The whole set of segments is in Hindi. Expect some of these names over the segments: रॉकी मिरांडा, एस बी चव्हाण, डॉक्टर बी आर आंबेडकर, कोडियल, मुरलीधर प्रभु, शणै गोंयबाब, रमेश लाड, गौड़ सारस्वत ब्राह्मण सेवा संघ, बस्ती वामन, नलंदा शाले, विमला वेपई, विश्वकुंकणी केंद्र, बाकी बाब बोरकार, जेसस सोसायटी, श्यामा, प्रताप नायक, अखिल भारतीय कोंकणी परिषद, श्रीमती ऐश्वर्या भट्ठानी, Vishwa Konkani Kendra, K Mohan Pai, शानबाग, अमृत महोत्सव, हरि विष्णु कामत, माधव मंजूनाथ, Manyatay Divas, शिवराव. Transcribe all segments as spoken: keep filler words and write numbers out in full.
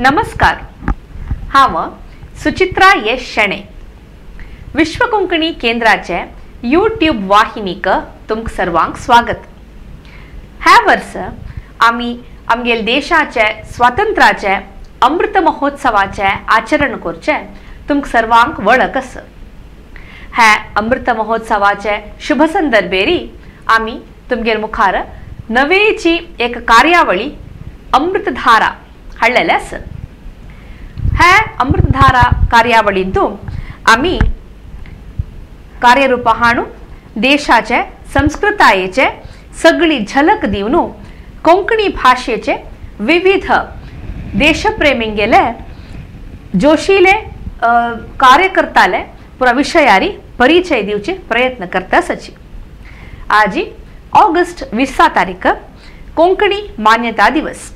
नमस्कार, हांव सुचित्रा यश शेणे. विश्वकुंकणी केंद्राचे यूट्यूब वाहिनीक तुमक सर्वांक स्वागत. ह्या वर्स आमी आमगेल देशाचे स्वातंत्र्याचे अमृत महोत्सवाचे आचरण करचे तुमक सर्वांक वळख आसा. ह्या अमृत महोत्सवाचे शुभ संदर्भेरी आमी तुमगेर मुखार नवेची एक कार्यावळी अमृतधारा हाडलेले आसा. ह्या अमृतधारा कार्यावळींतून आमी कार्यरूपा हाणू देशाचे संस्कृतायेचे सगळी झलक दिवन कोंकणी भाषेचे विविध देशप्रेमींगेले जोशीले कार्यकर्ताले पुरा विषयारी परिचय दिवचे प्रयत्न करता आसची. आजी ऑगस्ट वीस तारीख कोंकणी मान्यता दिवस.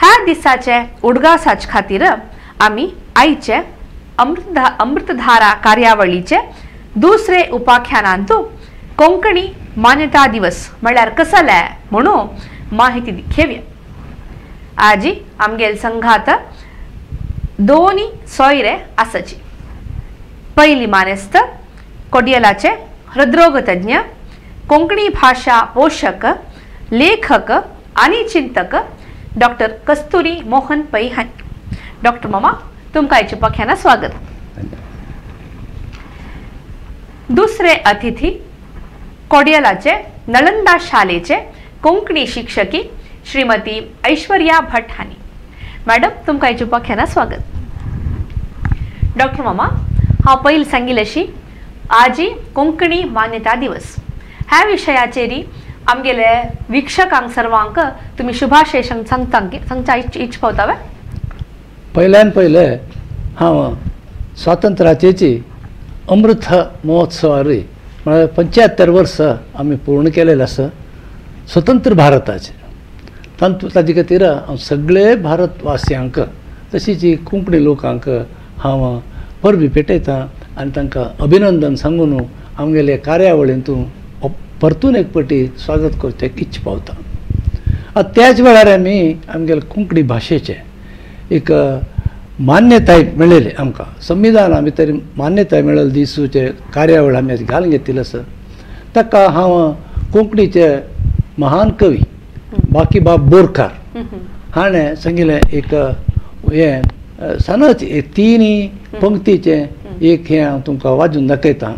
ह्या दिसाचे उडगासाच खातीर आमी आयचे अमृतधा अमृतधारा कार्यावळीचे दुसरे उपाख्यानांतू कोंकणी मान्यता दिवस म्हळ्यार कसले म्हणून माहिती घेवया. आजी आमगेल संघात दोनी सोयरे आसची. पहिली मानेस्त कोडियलाचे हृदरोगतज्ञ कोंकणी भाषा पोषक लेखक आनी चिंतक डॉक्टर कस्तुरी मोहन पै. डॉक्टर मामा तुमकां आयच्या उपाख्यानाक स्वागत. दुसरे अतिथी कोडियलाचे नलंदा शालेचे कोंकणी शिक्षकी श्रीमती ऐश्वर्या भट्ठानी. मॅडम तुमकां आयच्या उपाख्यानाक स्वागत. डॉक्टर मामा हांव पयली सांगिल्लेशी आजी कोंकणी मान्यता दिवस ह्या विशयाचेरी आमगेले विक्षकांक सर्वांक तुम्ही शुभाशेशांक सांगता सांगच्या इच्छ पावतावे. पहिल्यान पहिले हांव स्वातंत्र्याची अमृत महोत्सवारी म्हणजे पंच्यात्तर वर्स आम्ही पूर्ण केलेले आसा स्वतंत्र भारताचे. ताजे खातीर हांव सगळे भारतवासियांक तशीच कोंकणी लोकांक हांव परबी पेटयतां आनी तांकां अभिनंदन सांगून आमगेले कार्यावळींतून परतून एक पटी स्वागत करचे इच्छ पावता. आतां त्याच वेळार आमी आमगेले कोंकणी भाशेचे एक मान्यताय मेळिल्ली आमकां संविधान आमी तरी मान्यताय मेळिल्ले दिसूचे कार्यावळ आमी घालून घेतिल्ली आसा. ताका हांव कोंकणीचे महान कवी बाकी बाब बोरकार हाणें सांगिल्लें एक हें सानच तीन पंक्तीचे एक हे हांव तुमकां वाजून दाखयतां.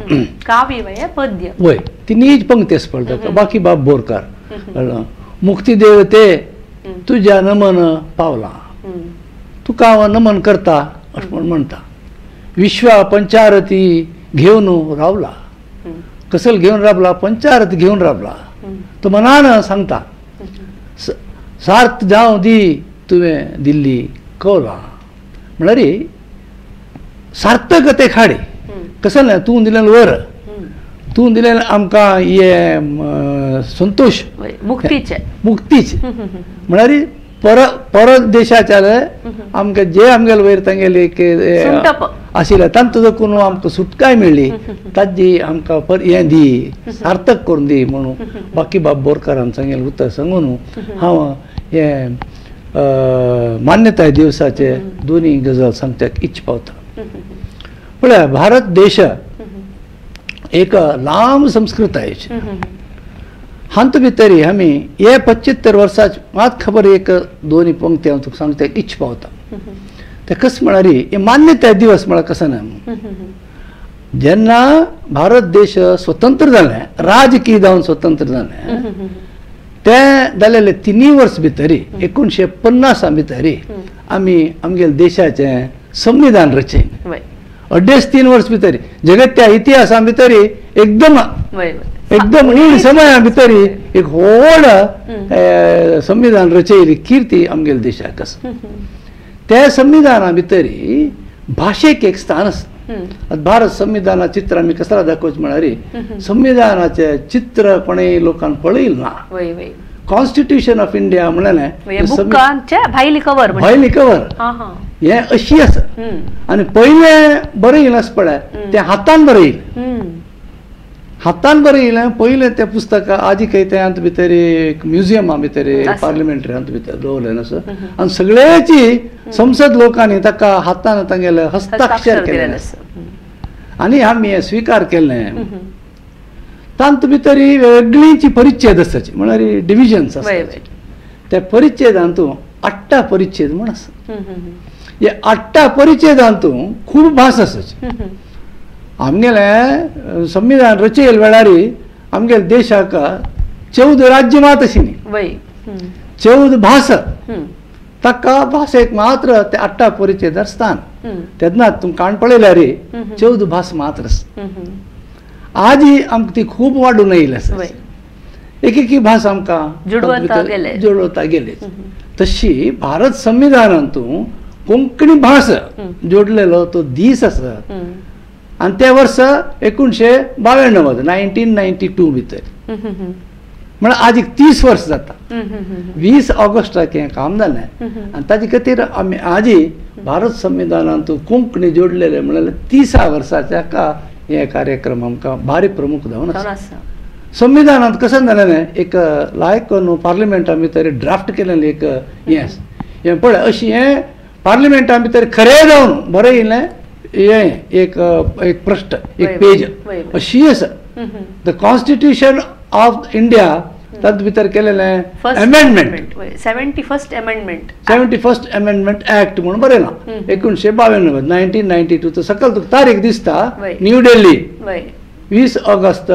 काव्य वय पद्य वय तिनीच पंक्ती आसपाक जाता. बाकी बाब बोरकार मुक्ती देवते तुज्या नमन पावलां तुका हांव नमन करता अशें म्हण म्हणटा. विश्वा पंचारती घेवन रावला कसलो घेवन रावला पंचारती घेवन रावला तो मनान सांगता सार्थ जावं दी तुवें दिल्ली कौलां म्हळ्यार सार्थक ते खाडी कसलें तूं दिलेलें वर तूं दिलेलें आमकां हे संतोष मुक्तीचे मुक्तीचे म्हळ्यार पर परत देशाचे आमकां जे आमगेले वयर तांगेले आशिल्ले तांचो जकून आमकां सुटकाय मेळ्ळी ताजी आमकां पर हें दी सार्थक करून दी म्हणून बाकी बाब बोरकारान सांगिल्लें उतर सांगून हांव हें मान्यताय दिवसाचे दोन्ही गजाल सांगच्याक इच्छ पावता. पळय भारत देश एक लांब संस्कृतायेचे हांत भितरी आमी हे पच्चीत्तर वर्साचे मात खबर एक दोन्ही पंक्ती हांव तुका सांगच्याक इच्छ पावता. ते कस म्हळ्यार हे मान्यताय दिवस म्हळ्यार कसो ना जेन्ना भारत देश स्वतंत्र जाले राजकी जावन स्वतंत्र जाले ते जालेले तिनी वर्स भितरी एकोणशे पन्नासा भितरी आमी आमगेले देशाचे संविधान रचयन अड्डेस तीन वर्स भितरी जगत इतिहासा भितरी एकदम एकदम इन समया भितरी एक व्हड संविधान रचयिल्ली किर्ती आमगेल्या देशाक आसा. त्या संविधाना भितरी भाशेक एक स्थान आसा. भारत संविधाना चित्र आमी कसला दाखोवचें म्हळ्यार संविधानाचे चित्र कोणें लोकांक पळयलें ना. कॉन्स्टिट्यूशन ऑफ इंडिया भायली कवर भायली कवर हे अशी आसा आनी पयलें बरयलें आसा पळय तें हातान बरयलें हातान बरें येयलें पयलें तें पुस्तक आदी खंय तें आंत भितर एक म्युझियमा भितर पार्लमेंटरी आंत भितर दवरलेलें आसा आनी सगळ्याची संसद लोकांनी ताका हातान तांगेले हस्ताक्षर केलेलें आसा आनी आमी हें स्विकार केल्लें. तांत भितर वेगळींची परिच्छेद आसताची म्हळ्यार डिविजन्स आसताचे त्या परिच्छेदांतूं आठ्ठा परिच्छेद म्हण आसा. हे आठ्ठा परिच्छेदांतूं खूब भास आसाची. आमगेलें संविधान रचयेल वेळारी आमगेल्या देशाक चौद राज्य मात अशी न्ही चौद भास ताका भाशेक मात्र ते आठ्ठा परिच्छेदार स्थान तेन्ना तुमकां कान पळयल्यार रे चौद भास मात्र आज ही आमकां ती खूब वाडून येयली आसा. एक एक भास आमकां जोडवता गेले जोडवता गेले तशी भारत संविधानांतूं कोंकणी भास जोडलेलो तो दीस आसा आनी त्या वर्सा एकुणशे बाव्याण्णव नायन्टीन नायन्टी टू भितर म्हणल्यार आज एक तीस वर्स जाता. वीस ऑगस्टाक हें काम जालें आनी ताचे खातीर आमी आज भारत संविधानांतूं कोंकणी जोडलेलें म्हणल्यार तिसा वर्साच्या का हे कार्यक्रम आमकां भारी प्रमुख जावन आसा. संविधानांत कशें जालें एक लायक न्हू पार्लिमेंटा भितर ड्राफ्ट केलेलें एक हें आसा हें पळय अशें हें पार्लिमेंटा भितर खरें जावन बरें येयलें ये एक एक पृष्ठ एक पेज अशी आसा द कॉन्स्टिट्यूशन ऑफ इंडिया तद भितर केलेलें amendment seventy first amendment seventy first amendment act म्हणून बरयलां एकुणशे बाव्याण्णव नायन्टीन नायन्टी टू तो सकयल तुका तारीख दिसता न्यू दिल्ली वीस ऑगस्ट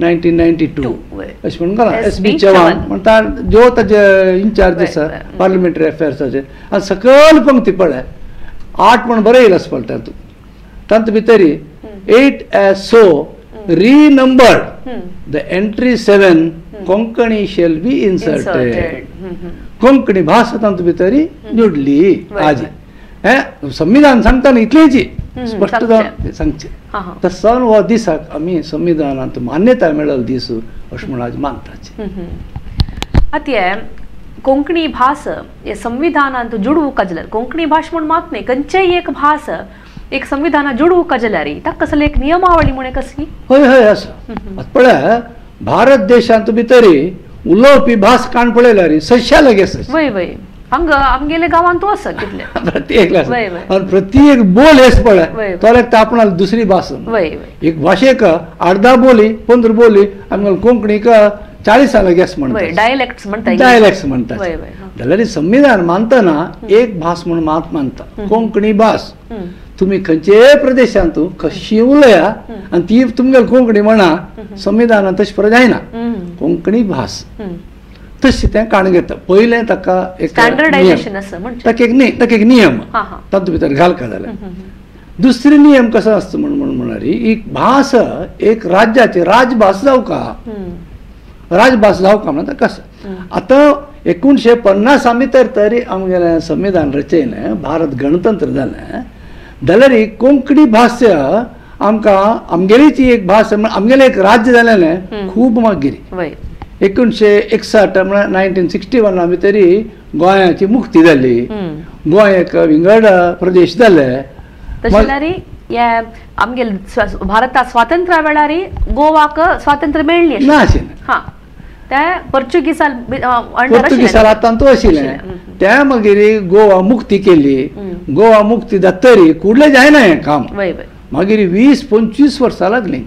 नायन्टीन नायन्टी टू अशें म्हणून घाला एस बी चव्हाण म्हणटा जो ताजे इन्चार्ज आसा पार्लिमेंटरी अफेर्साचे आनी सकयल पंक्ती पळय आठ म्हण बरयला आसपल्टार तूं तांत भितरी eight as so renumbered the entry seven Konkani shall be inserted Konkani भास तांत भितरी जोडली आज हें संविधान सांगता न्ही इतलेंची स्पश्ट जावन सांगचें तो सण हो दिसाक आमी संविधानांत मान्यताय मेळल दीस अशें म्हूण आज मानताचें. आतां कोंकणी भास हे संविधानांत जुडवू काजल्यार कोंकणी भास म्हूण मात न्ही खंयचेय एक भास एक संविधानात जुडवू काजल्यार ताका कसली एक नियमावळी म्हण कसली हय हय आसा. पळय भारत देशांत भितर उलोवपी भास काण पळयल्यार सयशा लागीं आसा वय वय हांगा आमगेल्या गांवांतूय आसा कितले प्रत्येक आनी प्रत्येक बोल हेच पळय तोल्याक ते आपणाली दुसरी भास एक भाशेक आडधा बोली पंदरा बोली आमगेल्या कोंकणीक चाळीसा लागीं म्हणटा डायलेक्ट्स म्हणटा डायलेक्ट्स म्हणटा जाल्यार संविधान मानतना एक भास म्हूण मात मानता कोंकणी भास. तुम्ही खंयचे प्रदेशांत कशी उलया आनी ती तुमगेली कोंकणी म्हणा संविधानांत तशी फरक जायना कोंकणी भास तशी तें काण घेता पयलें ताका एक स्टँडर्डायझेशन आसा म्हणटा ताका एक न्ही ताका एक नियम तातूंत भितर घालता जाल्यार दुसरी नियम कसो आसता म्हण म्हण म्हळ्यार ही भास एक राज्याची राजभास जावंका राजभास जावंका म्हणटा ताका आसा. आतां एकुणशे पन्नासा भितर तरी आमगेलें संविधान रचयलें भारत गणतंत्र जालें जाल्यार ही कोंकणी भास आमकां आमगेलीच एक भास आमगेलें एक राज्य जालेलें खूब मागीर एकुणशे एकसठ म्हळ्यार नायन्टीन सिक्स्टी वना भितर गोंयाची मुक्ती जाली गोंय एक विंगड प्रदेश जाले भारता स्वातंत्र्या वेळार गोवाक स्वातंत्र्य मेळ्ळें ना आशिल्लें तें पोर्चुगीजाल पोर्चुगीजाल हातांतूय आशिल्लें त्या मागीर गोवा मुक्ती केली गोवा मुक्ती जातरी कुडलें जायना हें काम मागीर वीस पंचवीस वर्सां लागलीं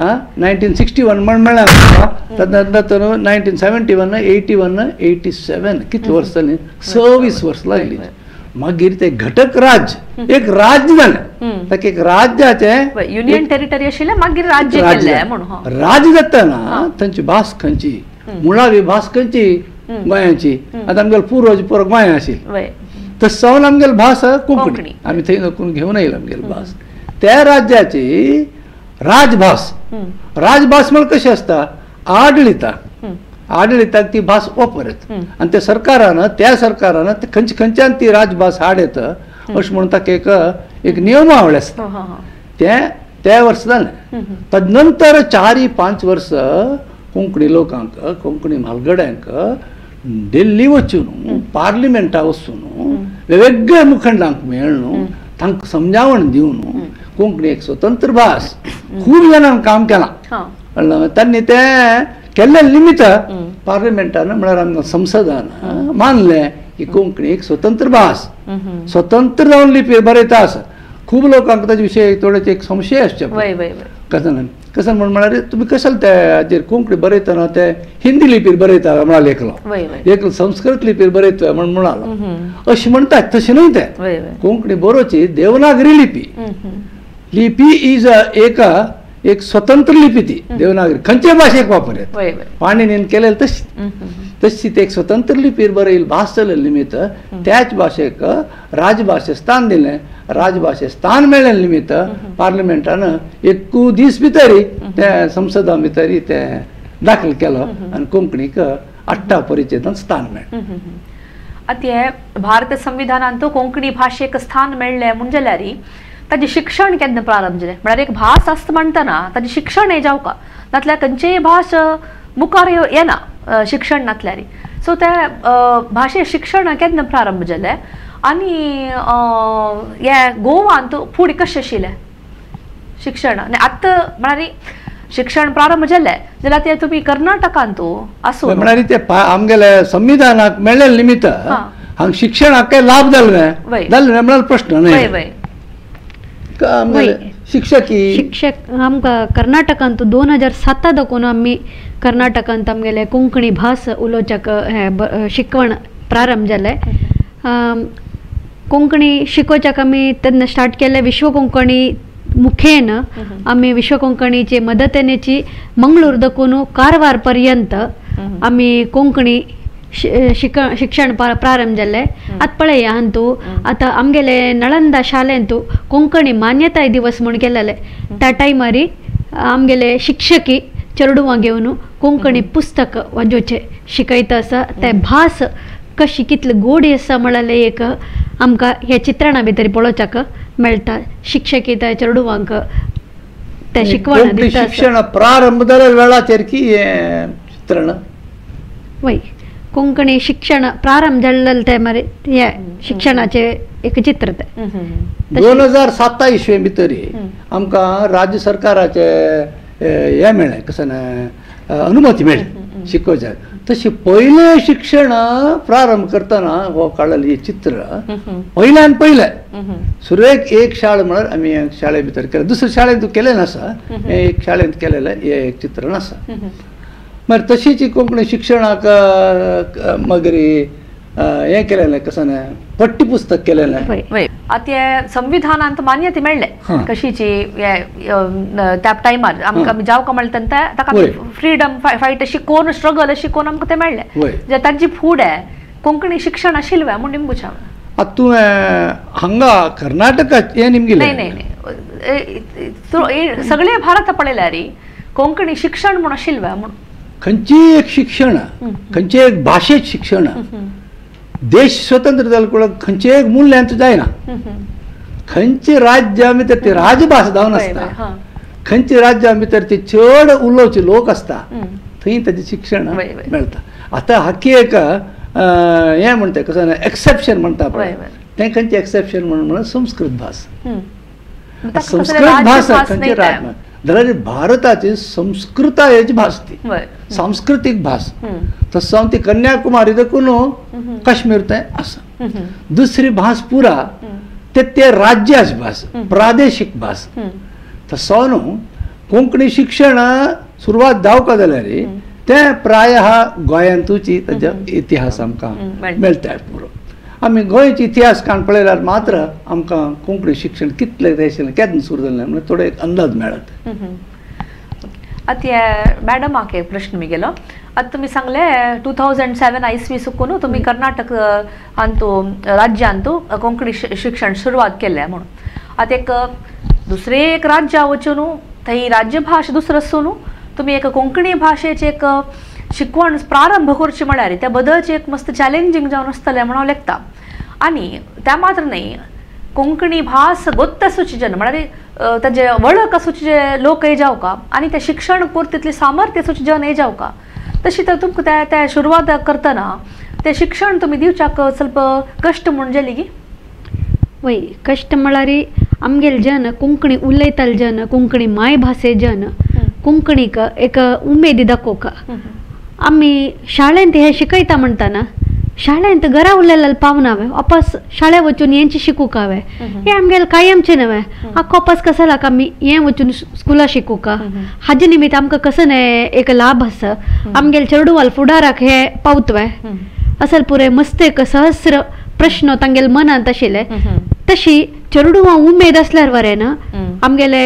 नायन्टीन सिक्स्टी वन म्हण मेळ्ळां nineteen seventy one eighty one eighty seven कितलीं वर्सां जालीं सव्वीस वर्सां लागलीं मागीर ते घटक राज्य एक राज्य जालें ताका एक राज्याचें युनियन टेरिटरी आशिल्लें मागीर राज्य राज्य जातना तांची भास खंयची मुळावी भास खंयची गोंयाची आतां आमगेलो पुर्वज पुरो गोंय आशिल्लो तस सावन आमगेली भास कोंकणी आमी थंय नकून घेवन आयला आमगेली भास त्या राज्याची राजभास राजभास म्हळ्यार कशी आसता आडलिता आडलिताक ती भास वापरत आनी त्या सरकारान त्या सरकारान खंयचे खंयच्यान ती राजभास हाड येता अशें म्हणून ताका एक एक नियमावळ आसता तें त्या वर्सा जालें. ताजे नंतर चारी पांच वर्सां कोंकणी लोकांक कोंकणी म्हालगड्यांक दिल्ली वचून पार्लिमेंटा वचून वेगवेगळ्या मुखंडांक मेळून तांकां समजावण दिवन कोंकणी एक स्वतंत्र भास खूब जाणांक काम केलां तांणी तें केल्ले निमित्त पार्लमेंटान म्हळ्यार आमकां संसदान मानले की कोंकणी एक स्वतंत्र भास, स्वतंत्र जावन लिपी बरयता आसा. खूब लोकांक ताजे विशयी थोडे एक संशय आसचे कसन कसन म्हण म्हळ्यार तुमी कशाल ते हाजेर कोंकणी बरयतना ते हिंदी लिपीर बरयता म्हणाल एकलो, एकलो संस्कृत लिपीर बरयता म्हण म्हणाल अशें म्हणटात. तशें न्हय तें. कोंकणी बरोवची देवनागरी लिपी लिपी इज एक एक स्वतंत्र लिपी ती देवनागरी खंयचे भाशेक वापरतात. पाणिनीन केलेली तशी तशी ते एक स्वतंत्र लिपीर बरयिल्ली भास जाल्ले निमित्त त्याच भाशेक राजभाशे स्थान दिलें. राजभाशे स्थान मेळ्ळे निमित्त पार्लमेंटान एकू दीस भितरी ते संसदा भितरी ते दाखल केलो आनी कोंकणीक अठ्ठा परिचेदान स्थान मेळ्ळें. आतां भारत संविधानांत कोंकणी भाशेक स्थान मेळ्ळें म्हणल्यार ताजे शिक्षण केन्ना प्रारंभ जालें म्हळ्यार एक भास आसता म्हणटना ताजे शिक्षण हें जावं का नातल्या खंयचीय भास मुखार येना शिक्षण नातल्यार. सो त्या भाशे शिक्षण केन्ना प्रारंभ जालें आनी हें गोवांत फुडें कशें आशिल्लें शिक्षण आनी आतां म्हळ्यार शिक्षण प्रारंभ जालें जाल्यार तें तुमी कर्नाटकांत आसूं म्हळ्यार तें आमगेले संविधानाक मेळ्ळें निमित्त हांगा शिक्षणाक कांय लाभ जाल्ले जाल्ले म्हळ्यार प्रश्न न्हय. शिक्षकी शिक्षक आमकां कर्नाटकांत दोन हजार साता दाखोवन आमी कर्नाटकांत आमगेले कोंकणी भास उलोवच्याक शिकवण प्रारंभ जालें. कोंकणी शिकोवच्याक आमी तेन्ना स्टार्ट केल्ले विश्वकुंकणी मुखेन आमी विश्वकुंकणीचे मदतीनेची मंगळूर दाखोवन कारवार पर्यंत आमी कोंकणी शिक शिक्षण प्रारंभ जाल्लें. आतां पळय हांतू आतां आमगेले नलंदा शालेंतू कोंकणी मान्यताय दिवस म्हूण केलेले त्या टायमारी आमगेले शिक्षकी चेडवां घेवन कोंकणी पुस्तक वाजोवचें शिकयता आसा. ते भास कशी कितली गोडी आसा म्हळ्यार एक आमकां ह्या चित्रणां भितर पळोवच्याक मेळटा. शिक्षकी त्या चेडवांक ते शिकवण दिता. शिक्षण प्रारंभ जाल्ल्या वेळाचेर की हें चित्रण वय कोंकणी शिक्षण प्रारंभ जाल्ले ते मारे हे शिक्षणाचे एक चित्र दोन हजार सात इशे भितर आमकां राज्य सरकाराचे हे मेळ्ळें कसन अनुमती मेळ्ळी शिकोवच्या. तशें पयलें शिक्षण प्रारंभ करतना हो काडलेलें हें चित्र पयल्यान पयलें सुरेख एक शाळा म्हळ्यार आमी शाळे भितर केलें. दुसरे शाळेंत केलें नासा हें एक शाळेंत केलेलें हें एक चित्रण आसा. मग तशीच कोंकणी शिक्षणाक मगरी हें केलेलें कसन पट्टी पुस्तक केलेलें. आतां हें संविधानांत मान्यता मेळ्ळें कशीची त्या टायमार आमकां जावं म्हणलें ताका फ्रिडम फायट शिकोवन स्ट्रगल शिकोवन आमकां तें मेळ्ळें. तांची फुडें कोंकणी शिक्षण आशिल्लें म्हूण निमगें विचारलें. आतां तुवें हांगा कर्नाटकात हें निमगेलें न्हय न्हय सगळें भारत पळयल्यार कोंकणी शिक्षण म्हूण आशिल्लें म्हूण खंयची एक शिक्षण खंयचे एक भाशेक शिक्षण देश स्वतंत्र जाल्यार खंयचे एक मूल्यांत जायना. खंयचे राज्या भितर ती राजभास जावन आसता. खंयचे राज्या भितर ती चड उलोवचे लोक आसता थंय ताजें शिक्षण मेळटा. आतां हाकी एक हें म्हणटा कसं एक्सेप्शन म्हणटा पळय तें खंयचें एक्सेप्शन म्हण म्हळ्यार संस्कृत भास. संस्कृत भास खंयची राज जाल्यार भारताची संस्कृता हेची भास ती सांस्कृतीक भास. तस जावन ती कन्याकुमारी देखून काश्मीर ते आसा. दुसरी भास पुरा ते ते राज्याची भास प्रादेशिक भास. तस जावन कोंकणी शिक्षण सुरवात जावंक जाल्यार ते प्राय गोंयांतूची ताजो इतिहास आमकां मेळटा पुरो. आमी गोंयचे इतिहास काण पळयल्यार मात्र आमकां कोंकणी शिक्षण कितलें आशिल्लें केन्ना सुरू जाल्लें म्हणल्यार थोडो एक अंदाज मेळत. आतां मॅडमाक एक प्रश्न म्हगेलो. आतां तुमी सांगलें टू थावजंड सेवन इसवी सुकून तुमी कर्नाटक हांत राज्यांत कोंकणी शिक्षण सुरवात केल्लें म्हणून आतां एक दुसरें एक राज्य वचून थंय राज्यभास दुसरो आसून तुमी एक कोंकणी भाशेचें एक शिकवण प्रारंभ करची म्हळ्यार त्या बदलचें एक मस्त चॅलेंजींग जावन आसतलें म्हूण हांव लेखता. आनी त्या मात्र न्ही कोंकणी भास गोत्त आसूची जेन्ना म्हळ्यार ताजे वळख आसूचे जे लोक हे जावं का आनी तें शिक्षण पुरत तितलें सामर्थ्य आसूचें जन हे जावं का तशी तर तुमकां त्या त्या सुरवात करतना तें शिक्षण तुमी दिवच्याक स्वल्प कश्ट म्हूण जाली गी वय कश्ट म्हळ्यार आमगेले जन कोंकणी उलयताले जन कोंकणी मायभासे जन कोंकणीक एक उमेदी दाखोवंक आमी शाळेंत हें शिकयता म्हणटना शाळेंत घरा उरलेले पावना हांवें वापस शाळेंत वचून हेंचे शिकूंक हांवें हें आमगेले कायमचें नवें आकोपास कसा लाग आमी हें वचून स्कुला शिकूंक हाजे निमित्त आमकां कसो एक लाभ आसा आमगेले चेडूवाल फुडाराक हें पावतवें असल पुरे मस्त एक सहस्र प्रश्न तांगेल मनांत आशिल्ले तशी चेडूवां उमेद आसल्यार बरें ना आमगेले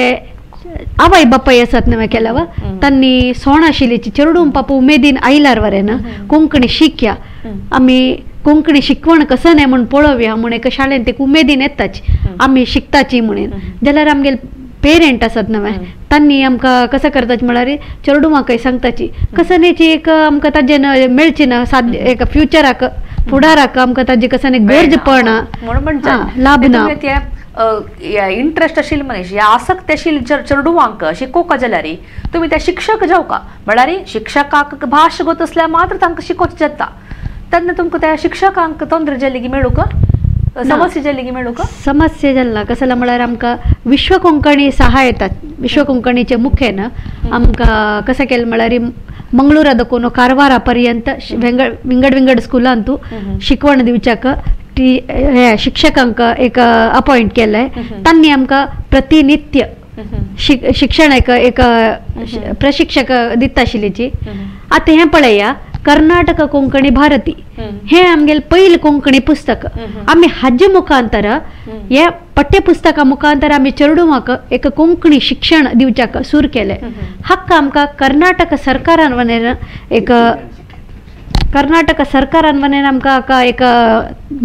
आवय बापाय आसात नवे केल्यावर तांणी सोण आशिल्लीची चेडूं पापू उमेदीन आयल्यार बरें ना कोंकणी शिकया आमी कोंकणी शिकवण कसं न्हय म्हूण पळोवया म्हूण एका शाळेंत एक उमेदीन येताच आमी शिकताची म्हणून जाल्यार आमगेले पेरेंट आसात नवे तांणी आमकां कसं करताच म्हळ्यार चेडूवांक सांगताची कसं न्हयची एक आमकां ताजे मेळची ना साद एका फ्युचराक फुडाराक आमकां ताजे कसं न्हय गरज पडना म्हणून म्हणटा लाभ ना इंटरेस्ट आशिल् मनीस या आसक्त आशिल् चेडूवांक शिकोवंक जाल्यार तुमी त्या शिक्षक जावका म्हळ्यार शिक्षकाक भास गोत आसल्यार मात्र तांकां शिकोवचें जाता तेन्ना तुमकां त्या शिक्षकांक तंत्र जे लेगीत मेळूंक समस्या जे लेगीत मेळूंक समस्या जाल्ला कसला म्हळ्यार आमकां विश्वकुंकणी सहायता विश्वकुंकणीचे मुखेन आमकां कशें केलें म्हळ्यार मंगळूरा दकोन कारवारा पर्यंत विंगड विंगड स्कुलांत शिकवण दिवच्याक टी शिक्षकांक एक अपॉइंट केले तांनी आमकां प्रतिनित्य शिक्षण एक एक प्रशिक्षक दिता आशिल्लीची आतां हें पळया कर्नाटक कोंकणी भारती हें आमगेलें पयलें कोंकणी पुस्तक आमी हाजे मुखांतर हे पाठ्यपुस्तका मुखांतर आमी चेडूवांक एक कोंकणी शिक्षण दिवच्याक सुरू केलें हाका आमकां कर्नाटक सरकारान वनेन एक कर्नाटक सरकारान वनेन आमकां हाका एक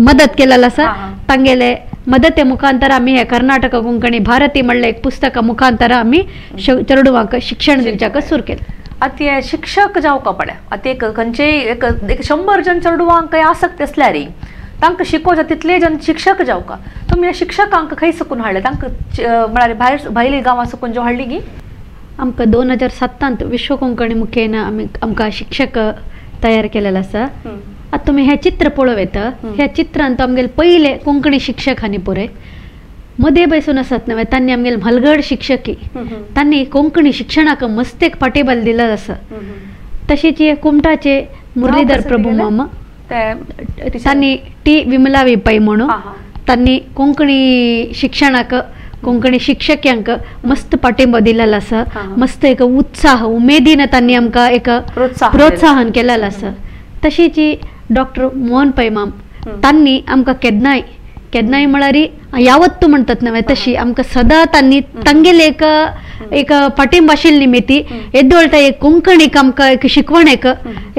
मदत केलेली आसा तांगेले मदते मुखांतर आमी हे कर्नाटक कोंकणी भारती म्हणलें एक पुस्तका मुखांतर आमी चेडूवांक शिक्षण दिवच्याक सुरू केलें आतां हे शिक्षक जावंक पडा आतां एक खंयचे एक एक शंबर जण चेडूवांक आसक्त आसल्यार तांकां शिकोवचे तितले जण शिक्षक जावंक तुमी ह्या शिक्षकांक खंय सकून हाडले तांकां म्हळ्यार भायर भायले गांवां सकून जे हाडली गी आमकां दोन हजार सत्तांत विश्व कोंकणी मुखेन आमी आमकां शिक्षक तयार केलेलो आसा आतां तुमी हें चित्र पळोवं येता ह्या चित्रांत आमगेले पयले कोंकणी शिक्षकांनी पुरे मदें बसून आसात नव्हे तांणी आमगेले म्हालगड शिक्षकी तांणी कोंकणी शिक्षणाक मस्त एक पाठेबल दिल्लो आसा तशेंच हे कुमटाचे मुरलीधर प्रभु मामा तांणी टी विमला वेपई म्हणून तांणी कोंकणी शिक्षणाक कोंकणी शिक्षक्यांक मस्त पाठिंबो दिलेलो आसा मस्त एक उत्साह उमेदीन तांणी आमकां एक प्रोत्साहन केलेलो आसा तशीच डॉक्टर मोहन पै माम तांणी आमकां केदनाय केदनाय म्हळ्यार यावत्तू म्हणटात नव्हे तशी आमकां सदां तांणी तांगेले एक एक पाठिंबो आशिल्ले निमित्ती येदोळटा एक कोंकणीक आमकां एक शिकवण एक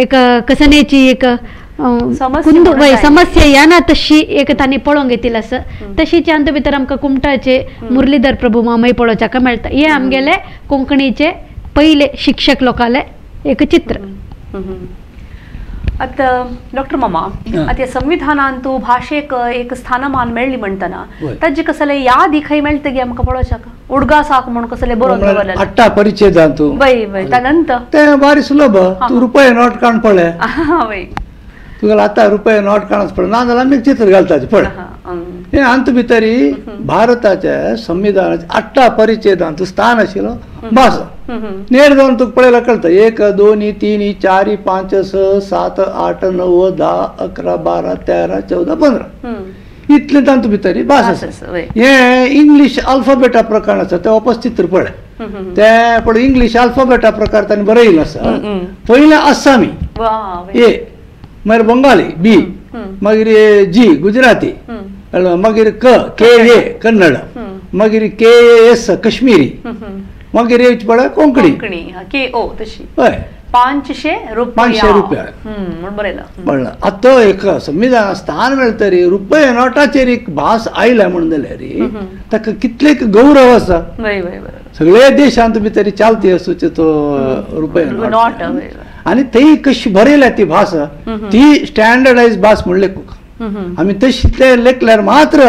एक कसनेची एक समस्या या ना तशी एक तांणी पळोवंक येतली आसा तशीच हांतूंत भितर आमकां कुमटाचे मुरलीधर प्रभु मामाय पळोवच्याक मेळटा हे आमगेले कोंकणीचे पयले शिक्षक लोकांले एक चित्र आतां डॉक्टर मामा आतां संविधानांत भाशेक एक स्थानमान मेळ्ळी म्हणटना ताजे कसले यादी खंय मेळटा गे आमकां पळोवच्याक उडगासाक म्हूण कसले बरोवन दवरले अट्टा परिचयात बाई बाई तानंत ते बारी सुलभ तूं रुपया नोट काण पळय बाई तुका आता रुपये नोट काणच पड ना जाल्यार आमी चित्र घालताचे पड हे हातूंत भितरी भारताच्या संविधानाचे अठरा परिच्छेदांत स्थान आशिल्लो भास नेट जावन तुका पळयल्यार कळटा एक दोन तीन चार पांच स सात आठ णव धा अकरा बारा तेरा चौदा पंदरा इतले तातूंत भितरी भास आसा हे इंग्लीश अल्फाबेटा प्रकार आसा ते वापस चित्र पळय ते पण इंग्लीश अल्फाबेटा प्रकार तांणी बरयिल्लो आसा पयले आसामी ए मागीर बंगाली बी मागीर जी गुजराती मागीर क के ए कन्नड मागीर के एस कश्मीरी मागीर येवची पळय कोंकणी के ओ तशी हय पांचशे पांचशे रुपया म्हणला आतां एक संविधान स्थान मेळटरी रुपया नोटाचेर एक भास आयल्या म्हण जाल्यार ताका कितले गौरव आसा सगळे देशांत भितर चालती आसूचे तो रुपया नोट आनी थंय कशी बरयल्या ती भास ती स्टँडर्डायज भास म्हूण लेखूंक आमी तशी ते लेखल्यार मात्र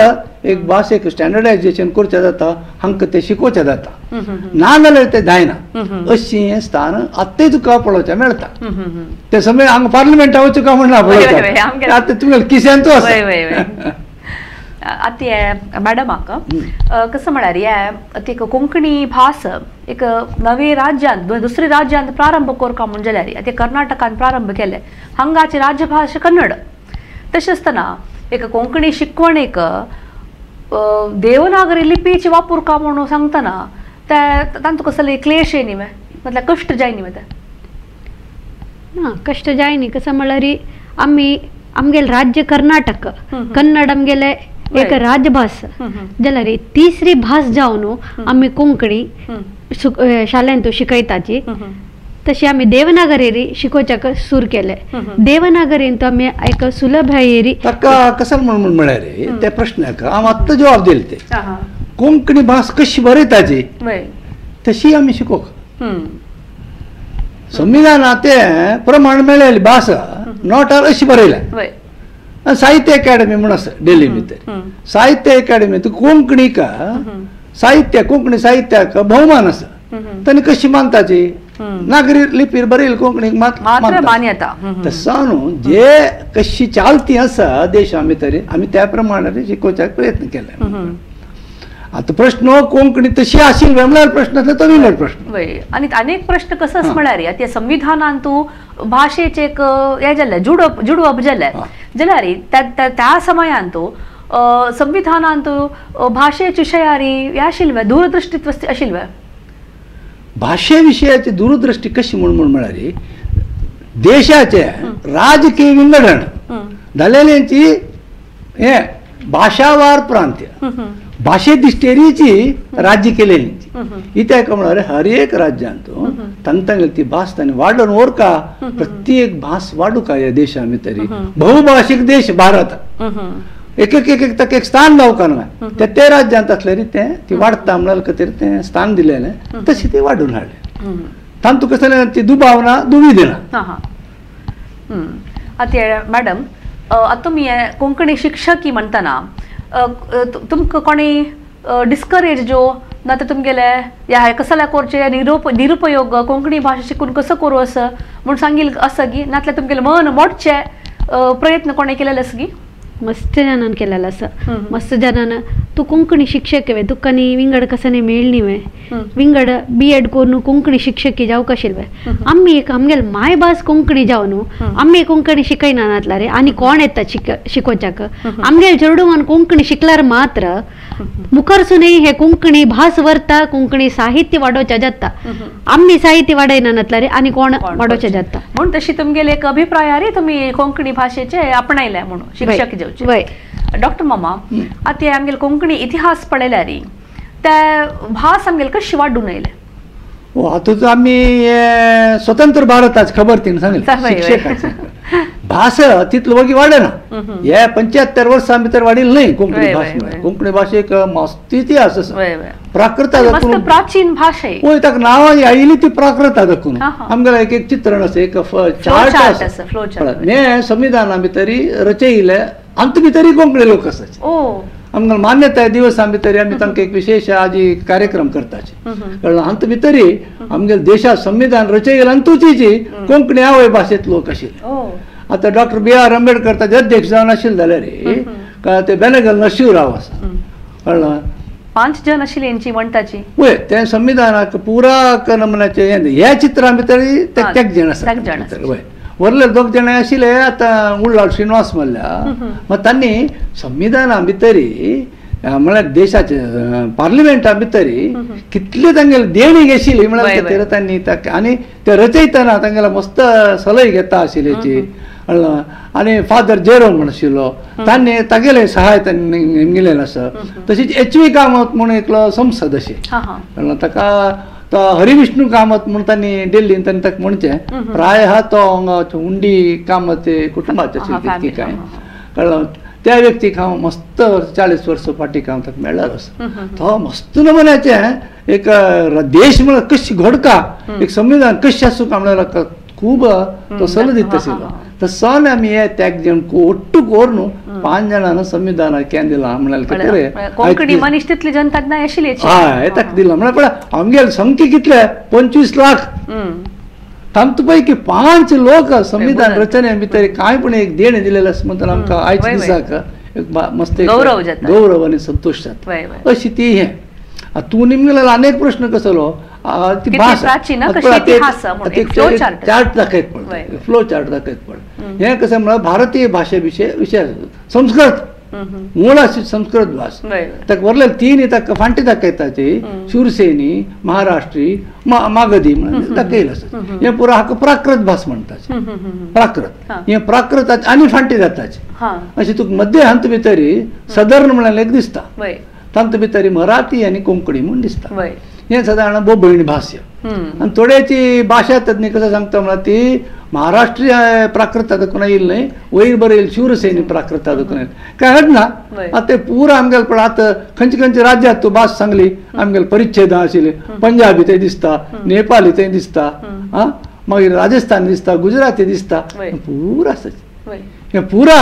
एक भास एक स्टँडर्डायजेशन करचें जाता हांकां तें शिकोवचें जाता ना जाल्यार तें जायना अशी हें स्थान आतांय तुका पळोवचें मेळटा ते समज हांगा पार्लमेंटा वचूंक म्हणना पळय आतां तुमगेल्या किशांतूच आसा आतां मॅडमाक कसं म्हळ्यार हे ती कोंकणी भास एक नवे राज्यांत दुसरे राज्यांत प्रारंभ करता म्हूण जाल्यार आतां कर्नाटकान प्रारंभ केले हांगाची राज्यभास कन्नड तशें आसतना एक कोंकणी शिकवणेक देवनागरी लिपीचे वापर का म्हणून सांगतना तांतूं कसले क्लेश येयनी न्ही म्हटल्यार कश्ट जाय न्ही ना कश्ट जाय न्ही कसं म्हळ्यार आमी आमगेले राज्य कर्नाटक कन्नड आमगेले एक राजभास जाल्यार तिसरी भास जावन आमी कोंकणी शाळेंत शिकयताची तशी आमी देवनागरी शिकोवचाक सुरू केले देवनागरीन तो आमी एक सुलभ हेरी ताका कसं म्हणून म्हळ्यार त्या प्रश्नाक हांव आत्तां जवाब दिले ते कोंकणी भास कशी बरयताची तशी आमी शिकोवक संविधानाते प्रमाण मेळ्ळेली भास नॉट आर अशी बरयल्या साहित्य अकादमी म्हणून आसा दिल्ली भितर साहित्य अकादमींत कोंकणीक साहित्य कोंकणी साहित्याक भोवमान आसा तांणी कशी मानताची नागरी लिपीर बरयली कोंकणीक मात्र मान्यता तसो न्हू जे कशी चालती आसा देशा भितर आमी त्या प्रमाणान शिकोवपाक प्रयत्न केला आता प्रश्न कोंकणी तशी आशिल्ली वेगळ्या प्रश्नांतलो तो वेगळो प्रश्न आनी अनेक प्रश्न कसो आसा म्हळ्यार आतां संविधानान तूं भाशेचें एक हें जाल्लें जुडप जुडवप जाल्लें जाल्यार त्या त्या समयान तूं संविधानान तूं भाशेची विशयारी हें आशिल्लें दूरदृश्टीत्व आशिल्लें भाशे विशयाची दूरदृश्टी कशी म्हणून म्हळ्यार देशाचें राजकीय विंगडण जाल्ल्यांची हें भाशावार प्रांत्य भाषे दिश्टेरीची राज्य केलेली इत्याक म्हळ्यार हर एक राज्यांत तांतांगेली ती भास तांणी वाडोवन व्हरका प्रत्येक भास वाडूका ह्या देशा भितर भौभाषीक देश भारत एक एक एक एक एक स्थान जावंक ना ते ते राज्यांत आसले री ते ती वाडता म्हणाल खातीर तें स्थान दिलेलें तशें तें वाडून हाडलें तांतूं कसलें ती दुबाव ना दुवीद ना आतां मॅडम आतां तुमी कोंकणी शिक्षकी म्हणटना तुमकां कोणी डिस्करेज जो ना तर तुमगेले ह्या कसल्या कोर्सचे निरूप निरुपयोग कोंकणी भाशा शिकून कसो करूं असो म्हूण सांगिल आसा की नातल्यार तुमगेलें मन मोडचे प्रयत्न कोणें केलेले आसा की मस्त जाणान केलेलो आसा मस्त जाणान तूं कोंकणी शिक्षक वे तुका न्ही विंगड कसो न्ही मेळ्ळी न्ही वे विंगड बी एड करून कोंकणी शिक्षकी जावंक आशिल्ले आमी एक आमगेल मायभास कोंकणी जावन आमी कोंकणी शिकयना नातल्यार आनी कोण येता शिक शिकोवच्याक आमगेल चेडूवान कोंकणी शिकल्यार मात्र मुखारसुनय हे कोंकणी भास व्हरता कोंकणी साहित्य वाडोवचें जाता आमी साहित्य वाडयना नातल्यार आनी कोण वाडोवचें जाता म्हूण तशी तुमगेले एक अभिप्रायार तुमी कोंकणी भाशेचें आपणायलें म्हणून शिक्षक डॉक्टर मामा आता आमगेले कोंकणी इतिहास पळयल्यार ते भास आमगेले कशी वाडून आयले हो हातूंत आमी स्वतंत्र भारताची खबर तीन सांगली भास तितलो वगी वाडना हे पंच्यात्तर वर्सां भितर वाडिल्ली न्हय कोंकणी भाशा कोंकणी भाशेक मस्त इतिहास आसा प्राकृता जातून प्राचीन भाशा पळय ताका नांवां आयिल्ली ती प्राकृता जातून आमगेलें एक एक चित्रण आसा एक चार्ट आसा फ्लो चार्ट हें संविधाना भितर रचयिल्लें आमचे भितरय कोंकणी लोक आसाचे आमकां मान्यताय दिवसा भितर आमी तांकां एक विशेष आजी कार्यक्रम करताचे कारण आमचे भितरय आमगेले देशा संविधान रचयिल्लें आनी तुजीची कोंकणी आवय भाशेंत लोक आशिल्ले आतां डॉक्टर बी आर आंबेडकर ताचे अध्यक्ष जावन आशिल्ले जाल्यार ते बेळगांव शिवराव आसा कळ्ळें पांच जण आशिल्ली हेंची वणटाची पळय ते संविधानाक पुरा नमुन्याचे हे चित्रां भितर तेग जण आसा वरले दोग जण आशिल्ले आतां उरलाव श्रीनवास मल्ला मात तांणी संविधाना भितर म्हळ्यार देशाचे पार्लिमेंटा भितर कितली तांगेली देणी आशिल्ली म्हळ्यार तांणी आनी ते रचयतना तांगेलो मस्त सलय घेता आशिल्ल्याची आनी फादर जेरो म्हण आशिल्लो तांणी तागेलें सहाय तांणी मेळिल्लें आसा तशीच एच वी कामत म्हणून एकलो संसद अशी ताका तो हरि विष्णु कामत म्हणून तांणी दिल्लीन तांणी ताका म्हणचें प्राय हा तो हांगा हुंडी कामत कुटुंबाचे तितकी कांय कळ्ळें त्या व्यक्तीक हांव मस्त चाळीस वर्सां फाटीक हांव ताका मेळ्ळेलो आसा तो मस्त नमुन्याचें एक देश म्हळ्यार कशी घडका एक संविधान कशें आसूं काय म्हळ्यार खूब तो सल्लो दिता आशिल्लो तसोन आमी हे त्याग जावन ओट्टू कोर न्हू पांच जाणांना संविधानाक केंद्र दिलां म्हळ्यार कोंकणी मनीस तितली जनताक नाय आशिल्ली हय ताका दिलां म्हळ्यार पळय आमगेले संख्या कितले पंचवीस लाख तांतू पैकी पांच लोक संविधान रचने भितर कांय पण एक देणे दिलेलें आसा म्हणून आमकां आयच्या दिसाक एक मस्त गौरव गौरव आनी संतोष जाता अशी ती हे तू निमगेला अनेक प्रश्न कसलो ती भाषा चार्ट दाखयत पण फ्लो चार्ट दाखयत पण हे कसे भारतीय भाषे विषय विषय संस्कृत मूळ अशी संस्कृत भाषा तक वरले तीन तक फांटी दाखयताची शिवसेनी महाराष्ट्री मागधी दाखयला हे पुरा हाका प्राकृत भाषा म्हणतात प्राकृत हे प्राकृत आणि फांटी जाताची अशी तुक मध्ये हंत भितरी सदर्न म्हणले एक दिसता तांत भितरी मराठी आणि कोंकणी म्हणून दिसता हे साधारण बोबळी भाषा आणि थोड्याची भाषा तज्ञ कसं सांगता म्हणा ती महाराष्ट्रीय प्राकृत कोण येईल नाही वयर बरेल शिवसेनी प्राकृत कोण काय हडना आता पूरा आमगेल पण आता खंच खंच राज्यात तो भाषा सांगली आमगेल परिच्छेद आशिले पंजाबी ते दिसता नेपाली ते दिसता हां मग राजस्थान दिसता गुजराती दिसता पूरा सच हे पूरा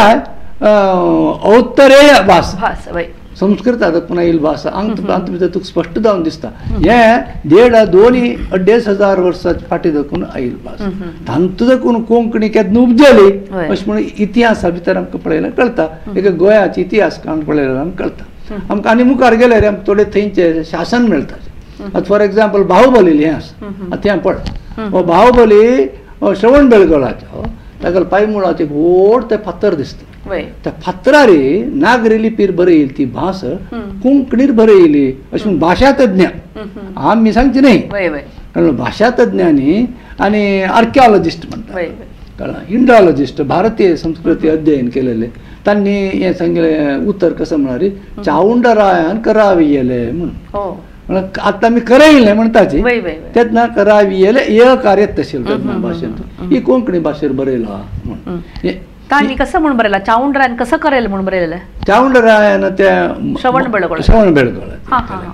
उत्तरेय भाषा भाषा भाई संस्कृत आता पुन्हा येईल भाषा अंत अंत भितर तुक स्पष्ट जाऊन दिसता हे देड दोन्ही अडेस हजार वर्षाच्या फाटी दाखवून येईल भाषा तांत दाखवून कोंकणी केदन उपजेली अशें म्हणून इतिहासा भितर आमकां पळयल्यार कळटा एक गोंयाची इतिहास काण पळयल्यार आमकां कळटा आमकां आनी मुखार गेल्यार आमकां थोडे थंयचे शासन मेळटा फॉर एग्जाम्पल बाहुबली हें आसा तें पळ हो बाहुबली श्रवण बेळगोळाचो ताका पायमुळाचे व्हड ते फातर दिसता फातरारे नागरी लिपीर बरे येईल ती भाषा कोंकणीर बरे येली अशी भाषा तज्ञ आम्ही सांगची नाही कारण भाषा तज्ञांनी आणि आर्किओलॉजिस्ट म्हणतात इंडॉलॉजिस्ट भारतीय संस्कृती अध्ययन केलेले त्यांनी हे सांगितले उत्तर कसं म्हणारी चावंडरायान करावियले म्हणून आता मी करयले म्हणताची त्यात ना करावियले य कार्य तसेल भाषेत ही कोंकणी भाषेर बरेला म्हणून तानी कसं म्हणून बरेला चावंडरायन कसं करेल म्हणून बरेला चावंडरायन त्या श्रवण बेळगोळ श्रवण बेळगोळ हां हां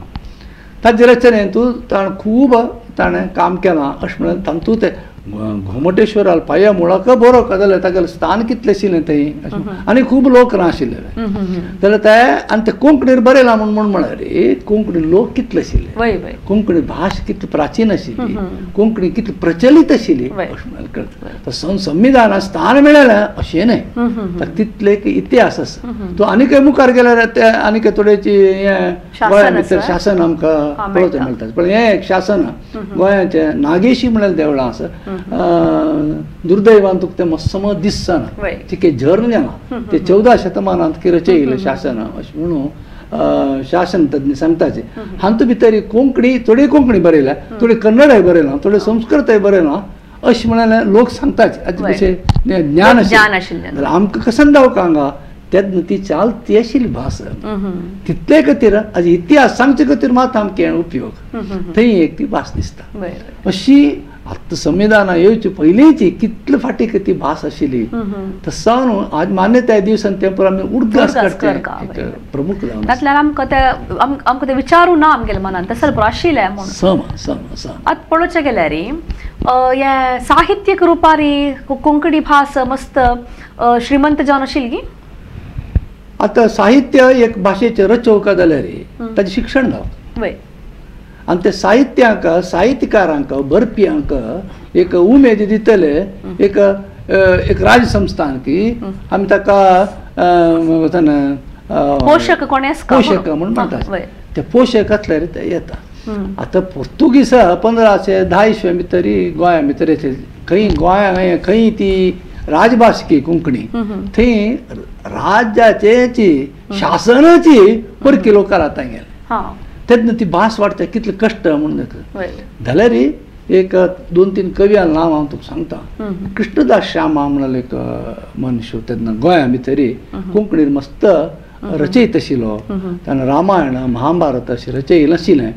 ताजे रचनेतून ताण खूप ताणे काम केला अशें म्हणून तांतू ते घोमटेश्वराल पाया मुळाक बरो कदले तागेले स्थान कितलेशिल्लें तें आनी खूब लोक राशिल्ले जाल्यार ते आनी ते कोंकणीर बरयलां म्हूण म्हूण म्हळ्यार कोंकणी लोक कितलेशिल्ले कोंकणी भास कितली प्राचीन आशिल्ली कोंकणी कितली प्रचलित आशिल्ली अशें म्हळ्यार कळटा सं संविधानांत स्थान मेळ्ळें अशें न्हय ताका तितलो एक इतिहास आसा तो आनी काय मुखार गेल्यार ते आनी काय थोडेची गोंयां भितर शासन आमकां पळोवंक मेळटा पण हें एक शासन गोंयाचें नागेशी म्हणून देवळां आसा दुर्दैवान तुका मस्सम दिसना तिके झरने ना ते चौदा शतमानांत की रचयिल्लें शासन अशें म्हणून शासन तज्ञ सांगताचे हातूंत भितर कोंकणी थोडी कोंकणी बरयल्या थोडी कन्नडय बरयलां थोडी संस्कृतय बरयलां अशें म्हणाले लोक सांगताचे हाचे विशयी ज्ञान आशिल्लें आमकां कसं जावंक हांगा त्याज्ञ ती चालती आशिल्ली भाषा तितले खातीर आज इतिहास सांगचे खातीर मात आमकां उपयोग थंय एक ती भास दिसता अशी आता संविधान येवचे पयलींची कितले फाटी ती भास आशिल्ली तसं न्हू आज मान्य त्या दिवसान ते पुरो आमी उडगास काडटा प्रमुख जावन तातल्यान आमकां ते आमकां ते विचारू ना आमगेले मनान तसं बरो आशिल्लें म्हणून सम सम सम आतां पळोवचें गेल्यार हे साहित्यीक रुपारी कोंकणी भास मस्त श्रीमंत जावन आशिल्ली आता साहित्य एक भाषेचे रचोवका जाल्यार ताजें शिक्षण जावं आणि त्या साहित्यांक साहित्यकारांक बरप्यांक एक उमेद दितले एक एक राज्य संस्थान की आम्ही ताका पोषक कोण पोषक म्हणून म्हणतात त्या पोषकातल्या रीती येतात आता पोर्तुगीज पंधराशे धा इसवे भितर गोंया भितर येते खंय गोंया खंय ती राजभाषिकी कोंकणी थंय राज्याचे शासनाची परकी लोक राहता गेले तेदन ती भास वाटते कितले कष्ट म्हणून जाल्यार एक दोन तीन कवियां नांव हांव तुका सांगता कृष्णदास श्यामा म्हणले एक मनीस तेदना गोंया भितर कोंकणीर मस्त रचयत आशिल्लो ताणें रामायण महाभारत अशें रचयिल्लें आशिल्लें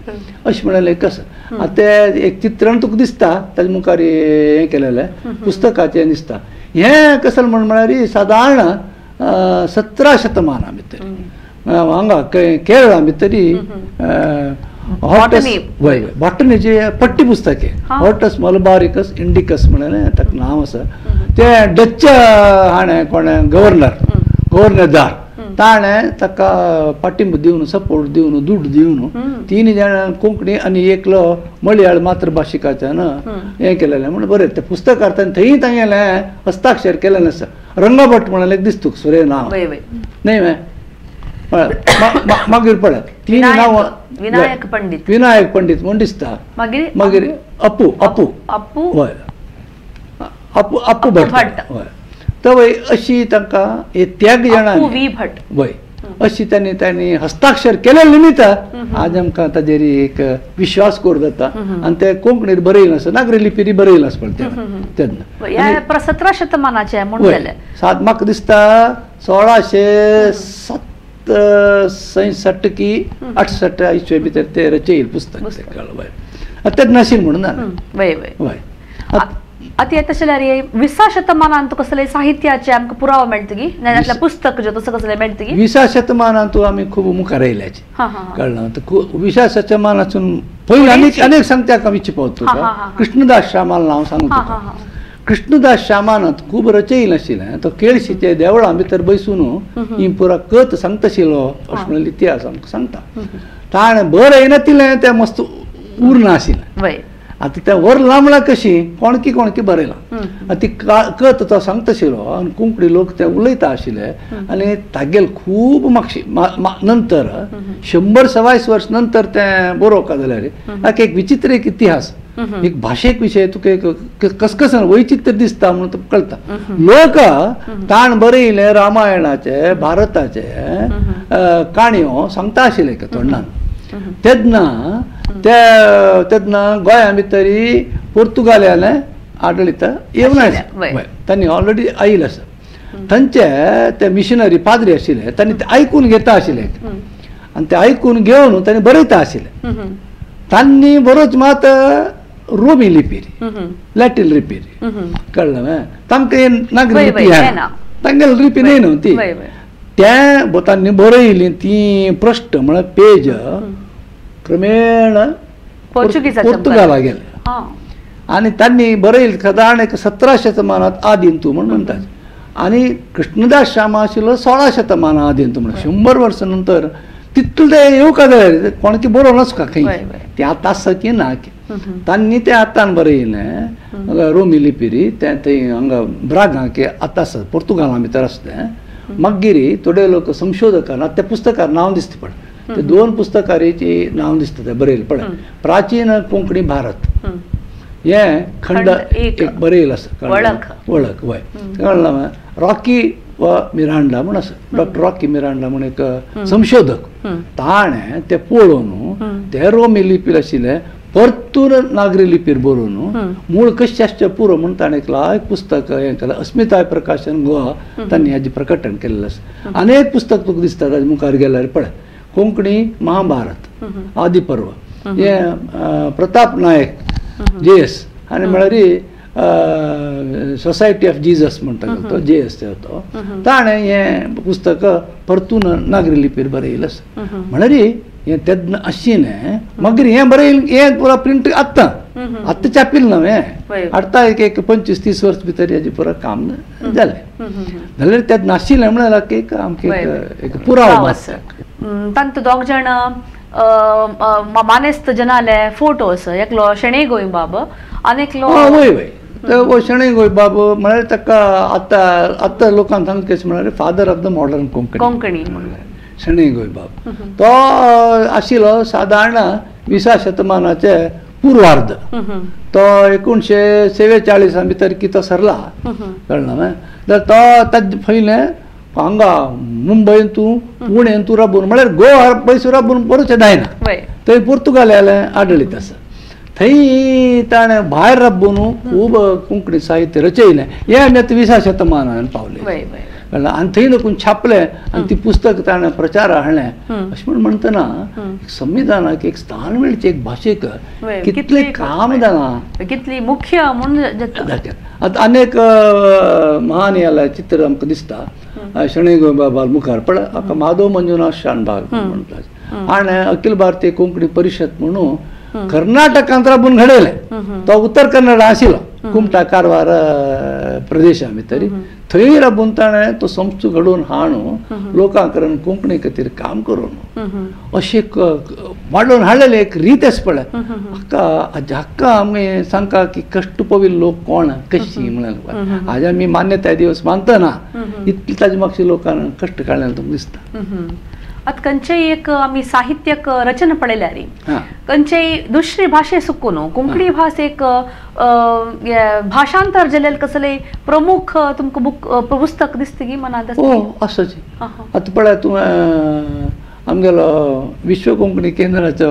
अशें म्हणलें एक आसा ते एक चित्रण तुका दिसता ताजे मुखार हें केलेलें पुस्तकाचें दिसता हें कसं म्हणून म्हळ्यार सादारण सतरा शतमाना भितर हांगा केरळा भितरी हॉटस वय बॉटनीची पट्टी पुस्तके हॉटस मलबारिकस इंडिकस म्हणलें ताका नांव आसा ते डच हाणें कोण गव्हर्नर गव्हर्नरदार ताणें ताका पाटिंबो दिवन सपोर्ट दिवन दूड दिवन तीन जाणां कोंकणी आनी एकलो मलयाळ मातृभाशिकाच्यान हें केलेलें म्हण बरें तें पुस्तक हाडटना थंय तांगेलें हस्ताक्षर केलेलें आसा रंगभट म्हणालें एक दिस्तूक सुरे नांव न्हय मागीर पळय तीन नांवां विनायक पंडीत विनायक पंडीत म्हण दिसता मागीर मागीर अपू अपू अपू हय अपू अपू भट हय तवय अशी तांका हे त्याग जाणांनी वय अशी तांणी तांणी हस्ताक्षर केले निमित्त आज आमकां ताजेर एक विश्वास कोर जाता आनी ते कोंकणीर बरयलें आसा नागरी लिपीरी बरयलें आसा पण तेन्ना सतरा शतमानाचें म्हणून जालें सात म्हाका दिसता सोळाशे सात सयसठ की आठसठ इसवे भितर ते रचयिल्लें पुस्तक कळ्ळें तेन्ना नाशिल्लें म्हणून वय वय अति तशें विसा शतमानांत कसले साहित्याचे आमकां पुरावो मेळटगी नाल्यार पुस्तक जे तसो कसले मेळटगी विसा शतमानांत आमी खूब मुखार आयल्याचे कळ्ळें विसा शतमानासून पयलीं आनीक अनेक संगत्याक आमी चिंपवत तुका कृष्णदास श्यामान हांव सांगू तुका कृष्णदास श्यामानांत खूब रचयिल्लें आशिल्लें तो केळशीचे देवळा भितर बसून इंपुरा कथ सांगताशिल्लो अशें म्हणून इतिहास आमकां सांगता ताणें बरयना तिलें तें मस्त उर्ण आशिल्लें आता त्या वर लांबला कशी कोणकी कोणकी बरयला ती कथ तो सांगताशिल्लो आनी कोंकणी लोक ते उलयता आशिल्ले आनी तागेल खूब मागशी नंतर शंबर सवायस वर्स नंतर ते बरोवंक जाल्यार ताका एक विचित्र एक इतिहास एक भाशेक विशय तुका एक कसकसन वैचित्र दिसता म्हणून तुका कळटा लोक ताण बरयले रामायणाचे भारताचे काणयो सांगता आशिल्ले तोंडान तेन्ना ते तेन्ना गोंया भितरी पोर्तुगालान आडळीत येवन आसा तांणी ऑलरेडी आयिल्लें आसा तांचे ते मिशनरी पाद्री आशिल्ले तांणी ते आयकून घेता आशिल्ले आनी ते आयकून घेवन तांणी बरयता आशिल्ले तांणी बरोच मात रोमी लिपीर लॅटीन लिपीर कळ्ळें तांकां नागरी लिपी तांगेल लिपी न्हय न्हू ती ते तांणी बरयली ती पृश्ठ म्हळ्यार पेज क्रमेण पोर्तुगाला गेले आनी तांणी बरयलें सादारण एक सतरा शतमानांत आदिंतू म्हूण म्हणटात आनी कृष्णदास श्यामा आशिल्लो सोळा शतमान आदिंतू म्हण शंबर वर्सां नंतर तितले ते येवकार जाले कोणकी बरोवं नासका खंय ते आतां आसा की ना तांणी ते आतां बरयलें रोमी लिपीरी ते थंय हांगा ब्रागा की आतां आसा पोर्तुगाला भितर आसा तें मागीर थोडे लोक संशोधकांना त्या पुस्तकार नांव दिसता पड ते दोन पुस्तकारेची नांव दिसता बरयलें पळय प्राचीन कोंकणी भारत हे खंड एक बरयलें आसा वळख वय कळ्ळें रॉकी वा मिरांडा म्हूण आसा डॉक्टर रॉकी मिरांडा म्हूण एक संशोधक ताणें तें पळोवन ते रोमी लिपीर आशिल्लें परतून नागरी लिपीर बरोवन मूळ कश्याश्च पुरो म्हूण ताणें एक लायक पुस्तक हें केलें अस्मिताय प्रकाशन गोवा तांणी हाजें प्रकटण केल्लें आसा अनेक पुस्तक तुका दिसता ताजे मुखार गेल्यार पळय कोंकणी महाभारत आदिपर्व हे प्रताप नायक जेएस आनी म्हळ्यार सोसायटी ऑफ जीजस म्हणटा तो जेएस तो ताणें हें पुस्तक परतून नागरी लिपीर बरयलें आसा म्हळ्यार हें तेन्ना आशिल्लें मागीर हें बरयलें हें पुरा प्रिंट आत्तां आत्तां छापिल्लें न्हू हें आत्तां एक एक पंचवीस तीस वर्स भितर हेजें पुरा काम जालें जाल्यार तेन्ना आशिल्लें म्हळ्यार एक आमकां एक पुरावो आसा तांत दोग जाण मानेस्त जनाले फोटोस एकलो शणै गोंयबाब आनी एकलो वय वय तो शणै गोंयबाब म्हळ्यार ताका आतां आतां लोकांक सांगता कशें म्हळ्यार father of the modern Konkani Konkani शणै गोंयबाब तो आशिल्लो सादारण विसा शतमानाचे पूर्वार्ध तो एकुणशे सेवेचाळीसा भितर कितो सरला कळ्ळें तर तो ताजे पयलें हांगा मुंबयन तूं पुणेन तूं राबून म्हळ्यार गोवा पयस राबून बरोवचें जायना थंय पोर्तुगालाले आडळीत आसा थंय ताणें भायर राबून खूब कोंकणी साहित्य रचयलें हें आमी आतां विसा शतमानान पावलें आनी थंय नकून छापलें आनी ती पुस्तक ताणें प्रचारा हाडलें अशें म्हूण म्हणटना संविधानाक एक स्थान मेळचें एक भाशेक कितलें काम जालां कितली मुख्य म्हूण आतां अनेक महान याला चित्र आमकां दिसता शणै गोंयबाबा मुखार पळय हाका माधव मंजूनाथ शानबाग म्हणटात आनी अखिल भारतीय कोंकणी परिषद म्हणून कर्नाटकांत राबून घडयलें तो उत्तर कन्नड आशिल्लो कुमटा कारवार प्रदेश आमी तरी थंय राबुंताणे तो संस्था घडोवन हाणू लोकांकरण कोंकणी खातीर काम करून अशी मांडून हाडलेली एक रीत आसा पळय हाका हाका आमी सांगता की कष्टपवी लोक कोण कशी म्हणून आज आमी मान्यताय दिवस मानतना इतली ताजे मागशी लोकांना कष्ट काढलेले तुमकां दिसता आत कंचे एक आम्ही साहित्यक रचना पडलेल्या रे कंचे दुसरी भाषे सुकोनो कोंकणी भाषेक भाषांतर जलेल कसले प्रमुख तुमको बुक पुस्तक दिसतगी मना दस ओ असोची आत पळा तुम आमगेलो विश्वकुंकणी केंद्राचो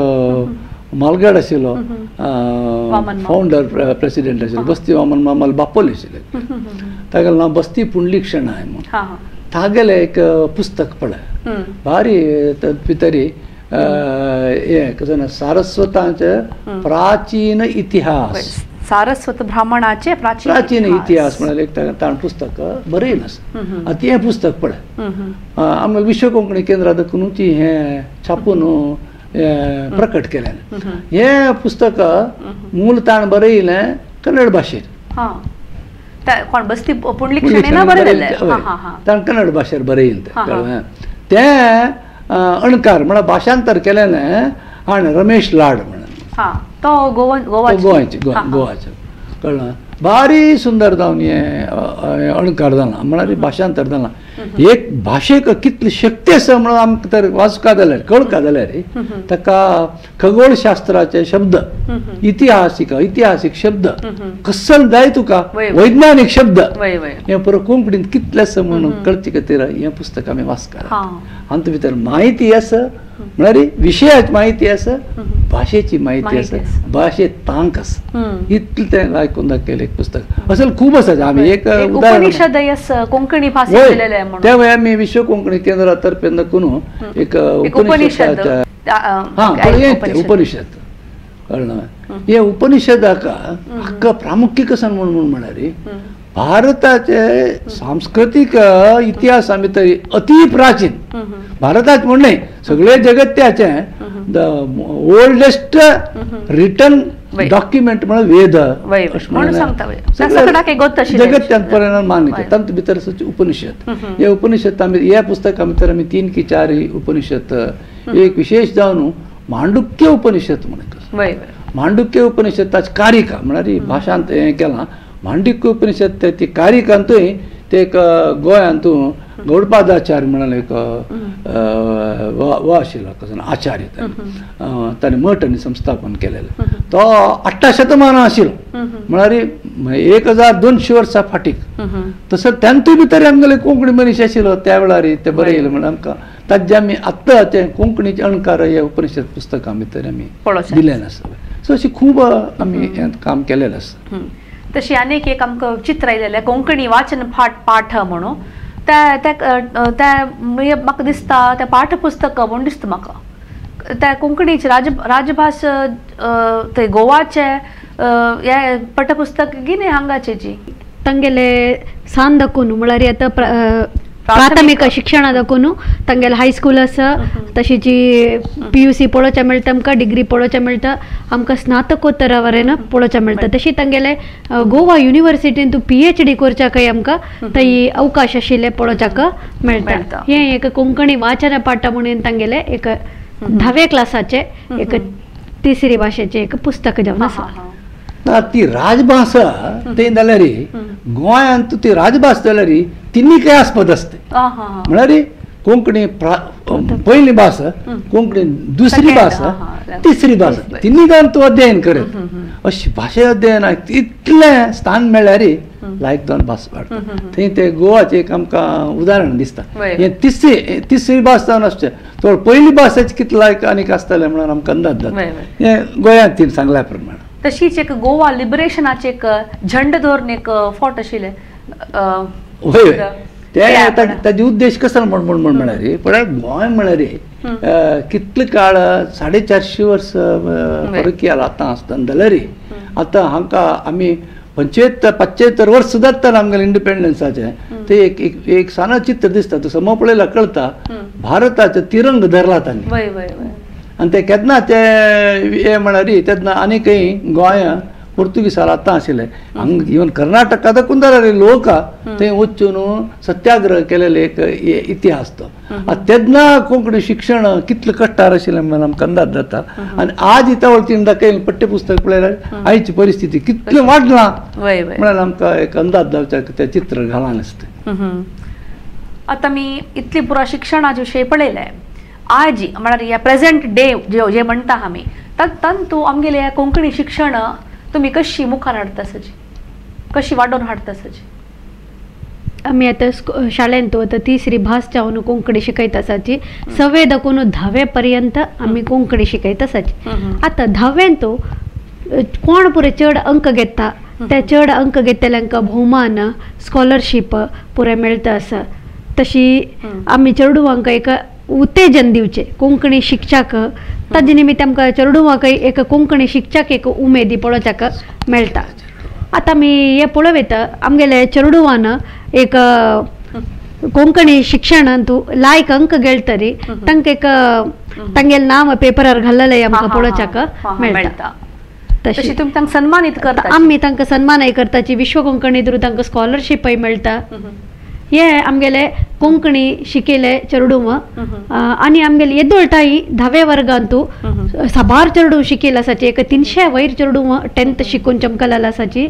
मालगड आशिल्लो फाउंडर प्रेसिडेंट आशिल्लो बस्ती वामन मामल बापोल आशिल्ले तागेलो नांव बस्ती पुंडलीक्षण आहे म्हण हां हां तागेले एक पुस्तक पळा भारी तरी सारस्वतांचे प्राचीन इतिहास सारस्वत ब्राह्मणाचे प्राचीन प्राचीन इतिहास ताण पुस्तक बरयन आसा आतां हें पुस्तक पळय आमी विश्व कोंकणी केंद्रांत कुनुची हें छापून प्रकट केलें हें पुस्तक मूल ताण बरयलें कन्नड भाशेंत कोण बस्ती पुंडलीक्षणान बरयलें ताण कन्नड भाशेंत बरयलें ते अणकार म्हणा भाषांतर केल्याने हाणे रमेश लाड म्हणा तो गोवन गोवाचे गोवाचे कळ्ळा भारी सुंदर जावन हे अणकार जाला म्हणल्यार भाषांतर जाला एक भाशेक कितली शक्ती आसा म्हणून आमकां तर वाचका जाल्यार कळका जाल्यार ताका खगोळशास्त्राचे शब्द इतिहासीक इतिहासीक शब्द कसल जाय तुका वैज्ञानिक शब्द हे पुरो कोंकणींत कितले आसा म्हणून कळचे खातीर हे पुस्तक आमी वाचकार हातूंत भितर म्हायती आसा म्हणल्यार विशयाची म्हायती आसा भाषेची म्हायती आसा भाशे तांक आसा इतलें तें आयकून दाखयलें एक पुस्तक असेल खूब आसा आमी एक उपनिशद कोंकणी भाशा विश्व कोंकणी केंद्रा तर्फे नकून एक उपनिषद उपनिषद हे उपनिषदाका हक्क प्रामुख्य कसन म्हणून म्हणारी भारताचे सांस्कृतिक इतिहास आमी तरी अति प्राचीन भारतात म्हण न्हय सगळे जगत त्याचे द ओल्डेस्ट रिटन डॉक्युमेंट म्हणून वेद जगत पर्यंत मान्य तांत भितर उपनिषद हे उपनिषद हे पुस्तक तर आम्ही तीन की चार उपनिषद एक विशेष जावन मांडुक्य उपनिषद म्हणून मांडुक्य उपनिषद ताची कारिका म्हणारी भाषांत हे केला मांडुक्य उपनिषद ती कारिकांतूय ते एक गोंयांत गौडपादाचार्य म्हणून एक वो आशिल्लो आचार्य ताणें मठ आनी संस्थापन केलेलें तो अठरा शतमान आशिल्लो म्हळ्यार एक हजार दोनशे वर्सां फाटीक तसो तांतूय भितर आमगेलो कोंकणी मनीस आशिल्लो त्या वेळार ते बरयलें म्हणून आमकां ताजे आमी आतां कोंकणीचे अणकार हे उपनिशद पुस्तकां भितर आमी दिलेलें आसा सो अशें खूब आमी काम केलेलें आसा तशी अनेक एक आमकां चित्र आयलेलें कोंकणी वाचन पाठ म्हणून त्या त्या त्या म्हाका दिसता त्या पाठपुस्तक म्हूण दिसता म्हाका त्या कोंकणीचे राज राजभास ते गोवाचे हे पाठपुस्तक घेन हांगाचे जी तांगेले सान दाखोवन म्हळ्यार आतां प्राथमिक शिक्षण दाखोवन तांगेले हायस्कूल आसा तशी जी पी यू सी पळोवचे मेळटा आमकां डिग्री पळोवचे मेळटा आमकां स्नातकोत्तरा वरेन पळोवचे मेळटा तशी तांगेले गोवा यूनिवर्सिटीन तूं पी एच डी करच्याकय आमकां थंय अवकाश आशिल्ले पळोवच्याक मेळटा हें एक कोंकणी वाचन पाठ म्हणून तांगेले एक धावे क्लासाचे एक तिसरी भाशेचें एक पुस्तक जावन आसा ती राजभाषा ते जाल्यार गोंयांत ती राजभास जाल्यार तिन्नीक आस्पद आसता म्हळ्यार कोंकणी पहिली भास कोंकणी दुसरी भास तिसरी भास तिन्नी जावन तूं अध्ययन करत अशें भाशे अध्ययनाक इतलें स्थान मेळ्यार लायक दोन भास वाडटा थंय ते गोवाचें एक आमकां उदाहरण दिसता हे तिसरी तिसरी भास जावन आसचें तर पहिली भाशेचें कितलें लायक आनीक आसतलें म्हणून आमकां अंदाज जाता हे गोंयांत तिणें सांगल्या प्रमाण तशीच एक गोवा लिबरेशनाचे एक झंड धोरण एक फॉट आशिल्ले ताजे उद्देश कसो म्हणून म्हणारी पण गोंय म्हणारी कितले काळ साडे चारशे वर्स परकी आला आतां आसता जाल्यार आतां हांकां आमी पंचेहत्तर पंचेहत्तर वर्स जाताना आमगेले इंडिपेंडन्साचे ते एक एक एक साना चित्र दिसता तसो मो पळयला कळटा भारताचो तिरंग धरला तांणी आनी ते केन्ना ते हे म्हणारी तेन्ना आनी गोंया पोर्तुगीजार आता आशिल्ले हंग इवन कर्नाटकांत कुंदार लोक थंय वचून सत्याग्रह केलेले एक इतिहास तो तेन्ना कोंकणी शिक्षण कितले कट्टार आशिल्लें म्हण आमकां अंदाज जाता। आनी आज इतल्या वळखीन दाखयिल्लें पाठ्यपुस्तक पळयल्यार आयची परिस्थिती कितली वाडला म्हण आमकां एक अंदाज जावचो तें चित्र घालान आसता। आतां मी इतली पुरा शिक्षणाचे विशय पळयले आज म्हळ्यार ह्या प्रेजेंट डे जे जे म्हणटा आमी तातूंत आमगेले कोंकणी शिक्षण तुम्ही कशी मुखार हाडता सजी कशी वाडोवन हाडता सजी? आमी आता शाळेन तो आता तिसरी भास जावन कोंकणी शिकयता साची सवे दाखोवन धावे पर्यंत आमी कोंकणी शिकयता साची। आता धावेन तो कोण पुरे चड अंक घेता ते चड अंक घेतल्यांक भोवमान स्कॉलरशीप पुरे मेळटा आसा। तशी आमी चेडवांक एक उत्तेजन दिवचे कोंकणी शिक्षाक ताजे निमित्त आमकां चेडवांक एक कोंकणी शिक्षाक एक उमेदी पळोवच्याक मेळटा। आतां आमी हें पळोवप येता आमगेले चेडवान एक कोंकणी शिक्षणांत लायक अंक गेले तरी तांकां एक तांगेलें नांव पेपरार घाल्लेलें आमकां पळोवच्याक मेळटा। तशी तुमी तांकां सन्मानित करता आमी तांकां सन्मानय करताची विश्वकुंकणी थ्रू तांकां स्कॉलरशीपय मेळटा। ये आमगेले कोंकणी शिकेले चेडूव आनी आमगेले येदोळटाई धावे वर्गांतू साबार चेडूव शिकेला आसाचे एक तीनशे वयर चेडूव टेंथ शिकून चमकलाला आसाची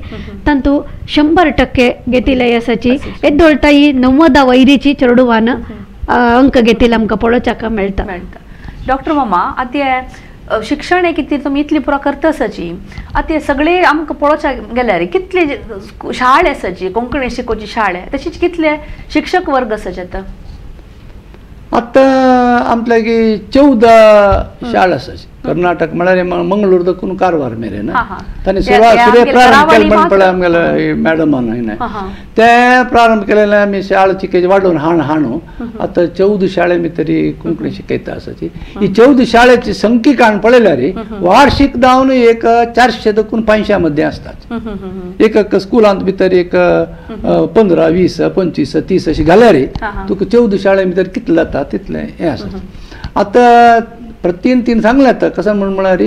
तांतू शंबर टक्के घेतिले आसाची येदोळटाई नव्वदा वयरीची चेडूवान अंक घेतिले आमकां पळोवच्याक मेळटा। डॉक्टर मामा आतां शिक्षण किती तुम्ही इतली पुरा करता सची आता सगळे आमकां पळोवपाक गेल्यार कितले शाळे सची कोंकणी शिकोवची शाळे तशीच कितले शिक्षक वर्ग आसात आता? आता आमच्यागी चौदा शाळा आसात कर्नाटक म्हळ्यार मंगळूर दकून कारवार मेरेन तांणी प्रारंभ केला पण पळय आमगेले मॅडमान हांवें ते प्रारंभ केलेले आमी शाळा शिकयचे वाडोवन हाण हाणू आतां चौदा शाळे भितरी कोंकणी शिकयता आसाची। ही चौदा शाळेची संख्या हांवें पळयल्यार वार्षीक धावन एक चारशे दकून पांचशे मदे आसतात। एक स्कुलांत भितर एक पंदरा वीस पंचवीस तीस अशी घाल्यार तुका चौदा शाळे भितर कितले जाता तितले हे आसा। आतां प्रतिन तीन सांगले आता कसं म्हणाल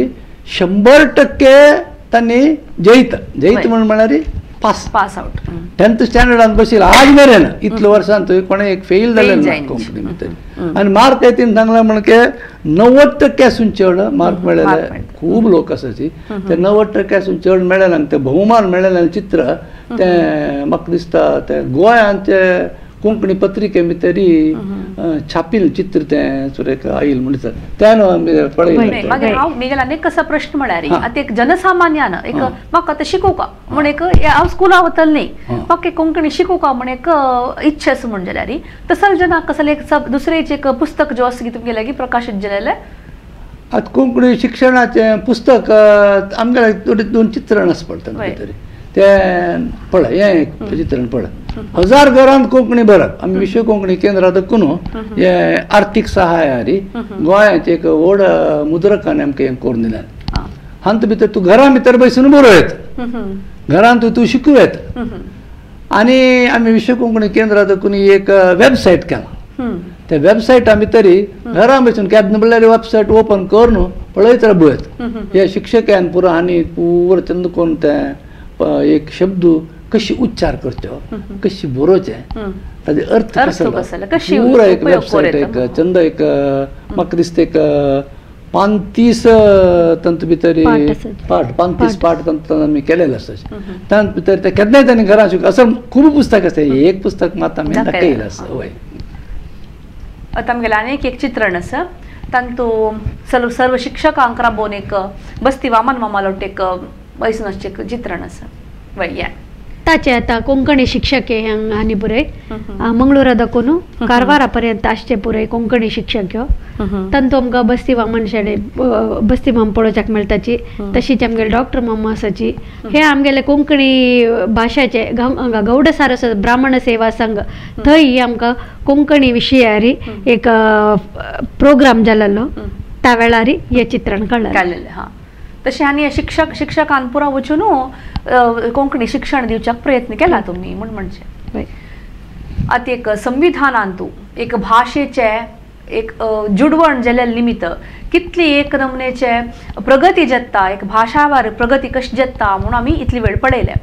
शंबर टक्के त्यांनी जैत जैत म्हणाल पास पास आउट टेंथ स्टँडर्डात बसेल आज मेरे ना इतले वर्सान तो कोणी एक फेल झाले कोंकणी भितर आणि मार्क आहे तीन सांगला म्हणजे नव्वद टक्क्यासून चढ मार्क मेळले खूप लोक असायची ते नव्वद टक्क्यासून चढ मेळले ते बहुमान मेळले चित्र ते म्हाका दिसता ते गोयांचे कोंकणी पत्रिके भितरी छापील चित्र ते सुरेख आईल म्हणजे त्यान पळयले मागे हांव मेगेला अनेक कसा प्रश्न म्हळ्यार आतां एक जनसामान्यान एक म्हाका ते शिकोवका म्हण एक हांव स्कुला वतल न्ही म्हाका कोंकणी शिकोवका म्हण एक इच्छा आसा म्हण जाल्यार तसल जनाक कसले एक दुसरेचे एक पुस्तक जो आसा की तुमगे लागीं प्रकाशीत जालेले आतां कोंकणी शिक्षणाचे पुस्तक आमगेले दोन चित्रण आसा पडटा भितर ते पळय हे चित्रण पळय हजार घरांत कोंकणी बरप आमी विश्वकुंकणी केंद्र दकून हे आर्थिक सहाय्यारी गोंयाचे एक व्हड मुद्रकान आमकां हें करून दिल्यात। हांत भितर तूं घरा भितर बसून बरोवप घरांत तूं शिकोवप आनी आमी विश्वकुंकणी केंद्र दकून एक वेबसायट केला त्या वेबसायटा भितर घरा बसून केन्ना म्हणल्यार वेबसायट ओपन कर न्हू पळयत राबयत हे शिक्षकान पुरो आनी पुरो तेन्ना कोण ते एक शब्द कशी उच्चार करचो कशी बरोवचे ताजे अर्थ कसो एक वेबसायट एक चंद एक म्हाका दिसता एक पांतीस तांतू भितर पाठ पांतीस पाठ तांतू आमी केलेले आसा तांतू भितर ते केन्नाय तांणी घरा शिकता असो खूब पुस्तक आसा एक पुस्तक मात आमी दाखयलें आसा। हय आतां आमगेलें आनीक एक चित्रण आसा तांतू सर्व सर्व शिक्षकांक राबोवन एक बस्ती वामन मामा लोट एक वैष्णवचे चित्रण आसा। वय ताचे आता कोंकणी शिक्षक हांणी पुरे मंगळूरा दाखोवन कारवारा पर्यंत आसचे पुरे कोंकणी शिक्षक तांतू आमकां बस्ती वामन शाळे बस्ती मामा पळोवच्याक मेळटाची तशीच आमगेले डॉक्टर मामा आसाची हे आमगेले कोंकणी भाशेचे गौड़ सारस्वत ब्राह्मण सेवा संघ थंय आमकां कोंकणी विशयारी एक प्रोग्राम जाल्लो त्या वेळार हें चित्रण काडलेलें तशें आनी शिक्षक शिक्षकान पुरा वचून कोंकणी शिक्षण दिवच्याक प्रयत्न केला तुम्ही म्हण म्हणजे आतां एक संविधानांतू एक भाशेचे एक जुडवण जाल्या निमित्त कितली एक नमनेचे प्रगती जत्ता, एक भाषावार प्रगती कशी जत्ता म्हणून आम्ही इतली वेळ पळयल्या.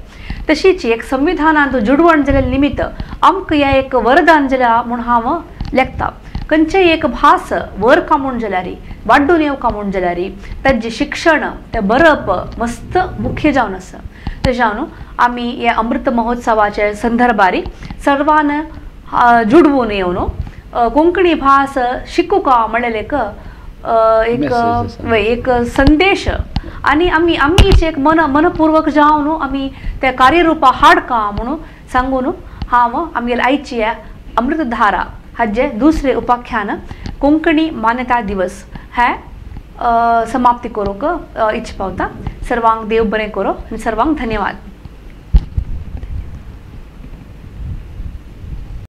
तशीच एक संविधानांत जुडवण जाल्या निमित्त आमकां ह्या एक वरदान जाल्या म्हणून हांव लेखता. कंचे एक भास वर कामून जाल्यारी वाड्डून येव कामून जाल्यारी ताजे शिक्षण ते बरप मस्त मुख्य जावन आसा. तशें न्हू आमी हे अमृत महोत्सवाचे संदर्भारी सर्वान जुडवून येवन कोंकणी भास शिकूका म्हणलेले एक एक संदेश आनी आमी आमीच एक मन मनपूर्वक जावन आमी ते कार्यरूपा हाडका म्हणून सांगून हांव आमगेले आयची अमृतधारा हाजे दुसरे उपाख्यान कोंकणी मान्यता दिवस है समाप्ति करूंक इच्छा पावता. सर्वांग देव बरें करो. सर्वांग धन्यवाद.